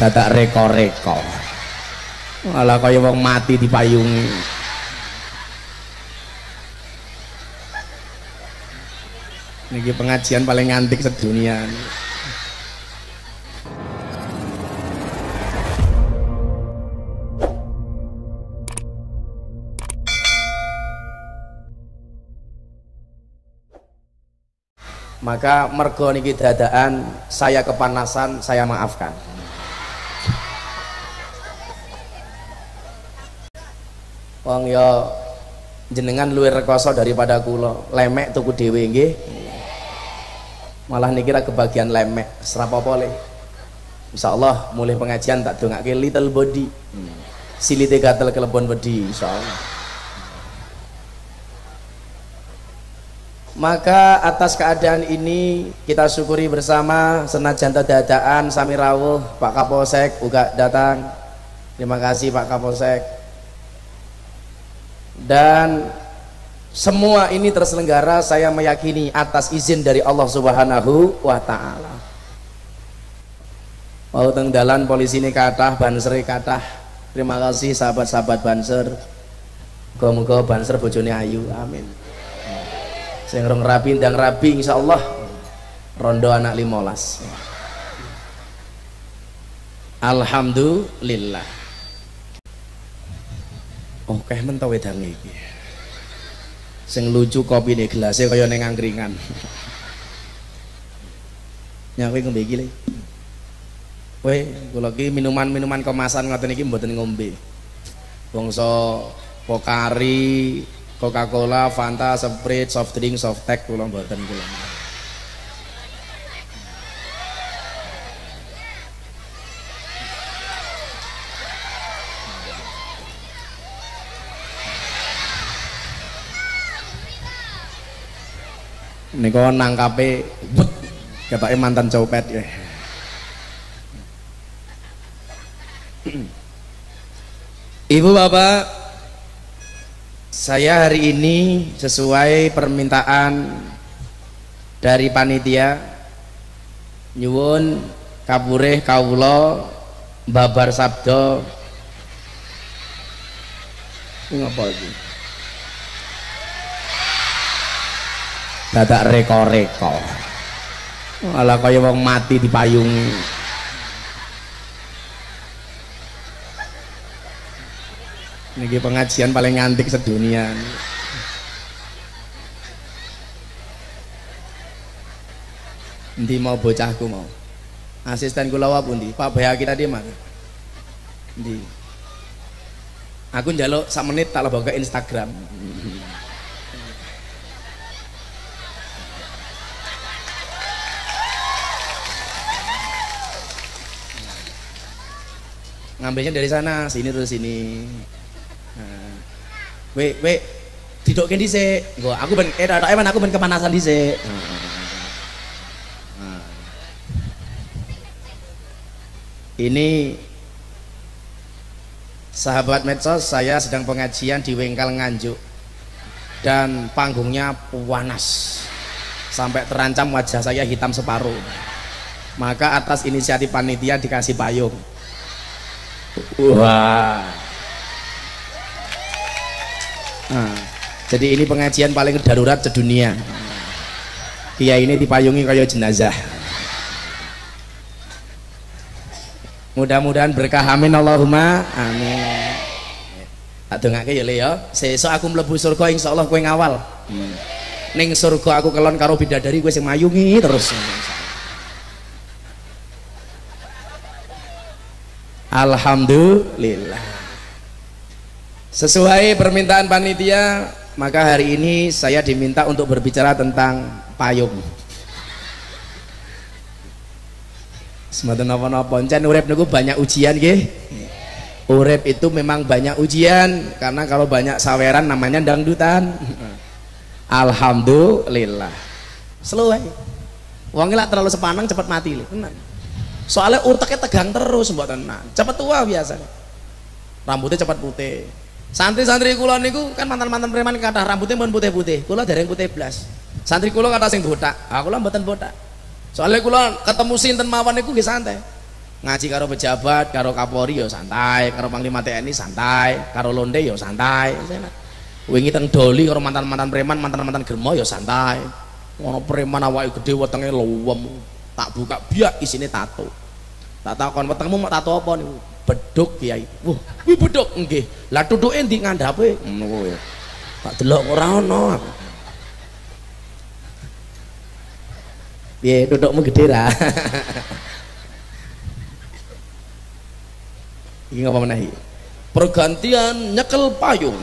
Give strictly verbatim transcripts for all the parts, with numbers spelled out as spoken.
dadak reko-reko malah kaya wong mati dipayungi. Niki pengajian paling ngantik sedunia. Maka mergo niki dadaan saya kepanasan, saya maafkan. Wong ya jenengan luwih rekoso daripada kula, lemek tuku dhewe nggih. Malah niki ra kebagian lemek, serapopo le. Insyaallah mulai pengajian tak dongake little body. Silite gatel kelebon wedi insyaallah. Maka atas keadaan ini kita syukuri bersama, senajan dadaan sami rawuh. Pak Kapolsek juga datang, terima kasih Pak Kapolsek. Dan semua ini terselenggara saya meyakini atas izin dari Allah Subhanahu wa Ta'ala. Wau teng dalan polisi ini kathah, banseri kathah. Terima kasih sahabat-sahabat banser, muga-muga banser bojone ayu, amin. Sing rong rapi ndang rapi insyaallah rondo anak limolas. Alhamdulillah. Oke men ta wedange iki. Sing lucu kopine gelase kaya ning angkringan. Nya kowe ngombe iki le. Kowe kula iki minuman-minuman kemasan ngoten iki mboten ngombe. Bangsa Pokari, Coca-Cola, Fanta, Sprite, soft drink, soft tech, kula mboten kula. Nika nangkape but ketake mantan copet ya. Ibu bapak, saya hari ini sesuai permintaan dari panitia nyuwun kapureh kawula babar sabda. Ini apa ini? Dadak reko-reko malah kaya wong mati dipayungi. Niki pengajian paling ngantik sedunia. Nanti mau bocahku mau. Asisten kula wae pundi? Pak Bayaki tadi mana? Nanti. Aku njaluk sak menit tak leboke ke Instagram. Ngambilnya dari sana, sini terus sini. Weh, weh, didokken dhisik. Engko aku ben eh tok aku ben kepanasan dhisik. Ini sahabat medsos, saya sedang pengajian di Wengkal Nganjuk dan panggungnya panas sampai terancam wajah saya hitam separuh. Maka atas inisiatif panitia dikasih payung. Wah. Nah, jadi ini pengajian paling darurat sedunia. Kiai ini dipayungi kaya jenazah. Mudah-mudahan berkah, amin Allahumma amin. Tak dongake ya le ya. Sesuk aku mlebu surga insyaallah kowe ngawal. Ning surga aku kelon karo bidadari kowe sing mayungi terus. Alhamdulillah. Sesuai permintaan panitia, maka hari ini saya diminta untuk berbicara tentang payung. Semoga napa-napa ncen urip niku banyak ujian nggih. Urip itu memang banyak ujian karena kalau banyak saweran namanya dangdutan. Alhamdulillah. Slow ae. Wong lak terlalu sepanang cepet mati lho. Soalnya uteknya tegang terus mbok tenan. Cepet tua biasanya. Rambutnya cepet putih. Santri-santri kula niku kan mantan-mantan preman kathah rambutnya mun putih-putih. Kula dereng putih blas. Santri kula kathah sing botak. Ah kula mboten botak. Soale kula ketemu sinten mawon niku nggih santai. ngaji karo pejabat, karo Kapolri yo santai, karo Panglima T N I santai, karo Londe yo santai. Wingi teng Doli karo mantan-mantan preman, mantan-mantan germo yo santai. Ono preman awake gedhe wetenge luwem, tak buka biak isine tato. Tak takon wetengmu mau tato apa niku? Beduk Kiai. Wah, kuwi beduk nggih. Lah tutuke ndi ngandhape? Ngono kuwi. Tak delok ora ana. Piye tutukmu gede ra? Iki ngapa menahi? Pergantian nyekel payung.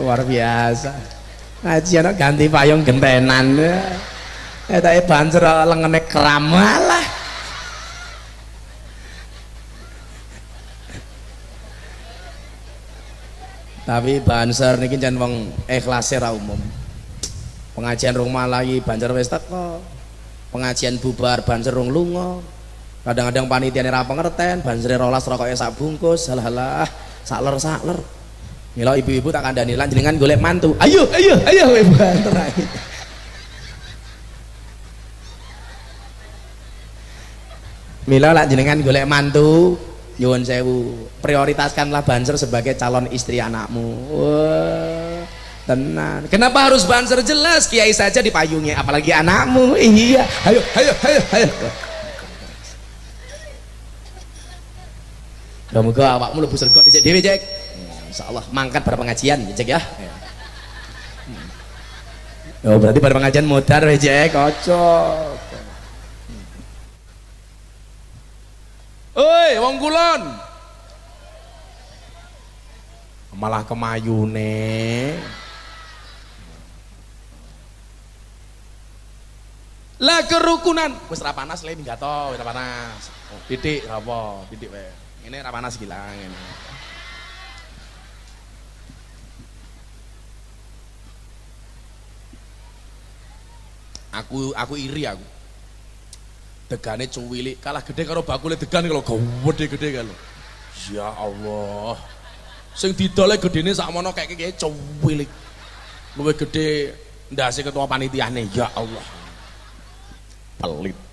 Luar biasa. Ngaji anak ganti payung gentenan. Ketake bancer lengene kram lah. Tapi banser niki jan wong ikhlase ra umum. Pengajian rung malahi banser wis teko. Pengajian bubar banser rung lunga. Kadang-kadang panitiane ra pengerten, bansere rolas rokoke sak bungkus, halah-halah, sakler-sakler. Mila ibu-ibu tak kandhani lan jenengan golek mantu. Ayo, ayo, ayo kowe banter ae. Mila lan jenengan golek mantu. Nyuwun sewu, prioritaskanlah banser sebagai calon istri anakmu. Wah, tenang. Kenapa harus banser? Jelas kiai saja dipayungi, apalagi anakmu. Iya, ayo, ayo, ayo, ayo. Muga-muga awakmu mlebu surga dhisik dhewe, Cek. Insyaallah mangkat bar pengajian, Cek ya. Oh, berarti bar pengajian modar, Cek. Kocok. Oi, wong kulon malah kemayune. Lah kerukunan wis ra panas le minggat to, wis ra panas. Oh, titik ra apa, titik wae. Ngene ra panas gila ngene. Aku aku iri aku. Degane cuwilik kalah gede karo bakule degan kalau gede gede kalau ya Allah sing didole gedene sakmono kayak kayak cuwilik luwih gede ndase ketua panitiane ya Allah pelit.